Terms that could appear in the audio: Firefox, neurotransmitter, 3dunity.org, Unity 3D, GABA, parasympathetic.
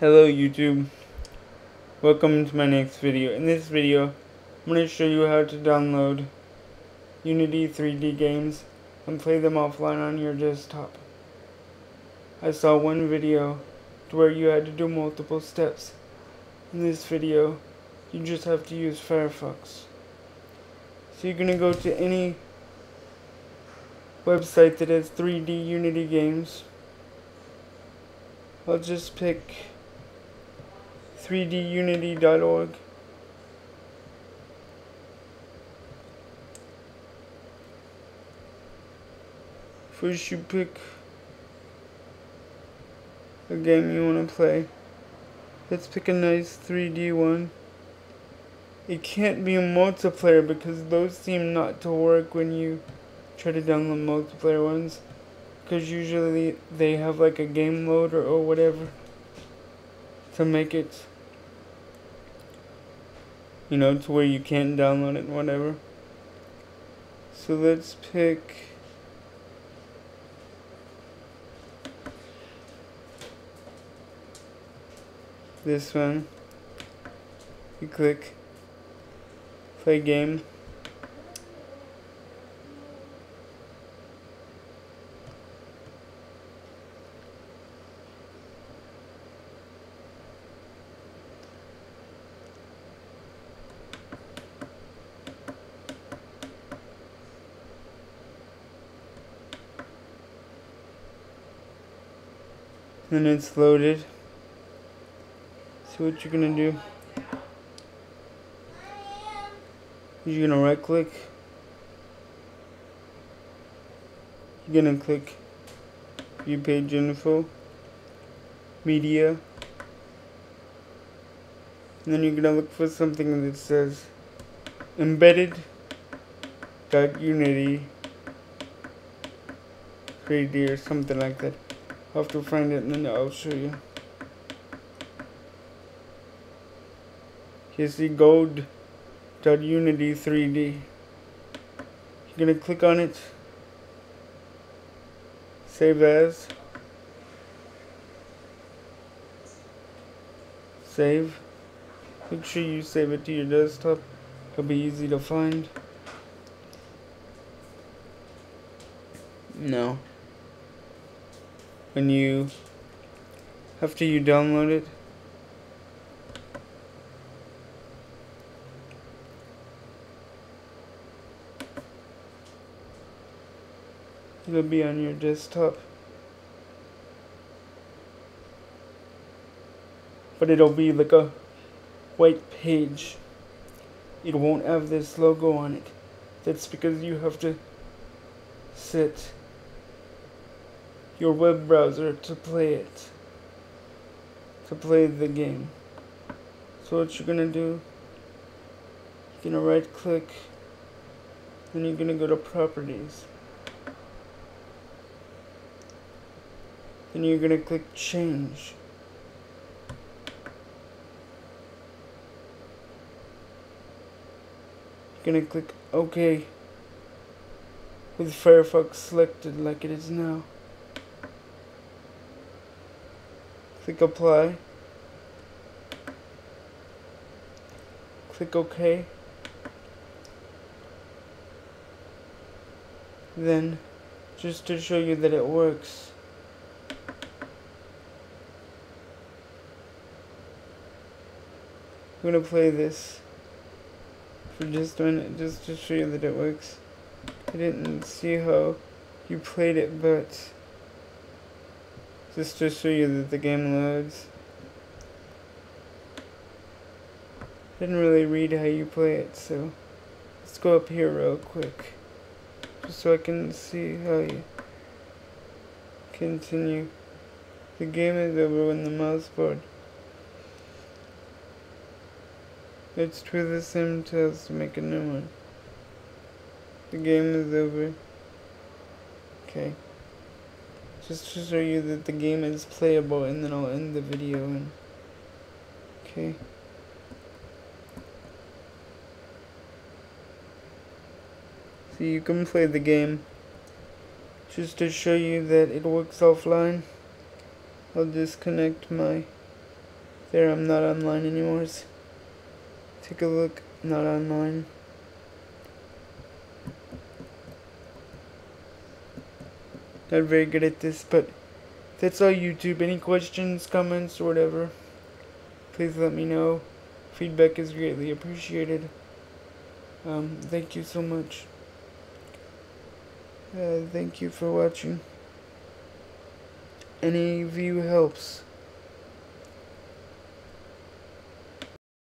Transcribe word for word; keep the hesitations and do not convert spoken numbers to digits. Hello YouTube, welcome to my next video. In this video I'm going to show you how to download Unity three D games and play them offline on your desktop. I saw one video to where you had to do multiple steps. In this video you just have to use Firefox. So you're going to go to any website that has three D Unity games. I'll just pick three D unity dot org. First you pick a game you want to play. Let's pick a nice three D one. It can't be a multiplayer because those seem not to work when you try to download multiplayer ones, because usually they have like a game load or, or whatever to make it, you know, to where you can't download it and whatever. So let's pick this one. You click play game. Then it's loaded. So what you're gonna do is you're gonna right click, you're gonna click view page info, media, and then you're gonna look for something that says embedded dot unity three D or something like that. I'll have to find it and then I'll show you. You see gold dot unity three D. You're gonna click on it. Save as. Save. Make sure you save it to your desktop. It'll be easy to find. No. When you, after you download it, it'll be on your desktop, but it'll be like a white page. It won't have this logo on it. That's because you have to set your web browser to play it, to play the game. So what you're gonna do, you're gonna right click, then you're gonna go to properties, then you're gonna click change. You're gonna click OK with Firefox selected like it is now. Click apply, click OK, then just to show you that it works, I'm going to play this for just a minute just to show you that it works. I didn't see how you played it, but just to show you that the game loads. Didn't really read how you play it, so let's go up here real quick, just so I can see how you continue. The game is over when the mouse board. Let's try the same test to make a new one. The game is over. Okay. Just to show you that the game is playable, and then I'll end the video. And okay. So you can play the game. Just to show you that it works offline, I'll disconnect my There, I'm not online anymore. Let's take a look. Not online. Not very good at this, but that's all, YouTube. Any questions, comments, or whatever, please let me know. Feedback is greatly appreciated. Um, thank you so much. Uh, thank you for watching. Any view helps.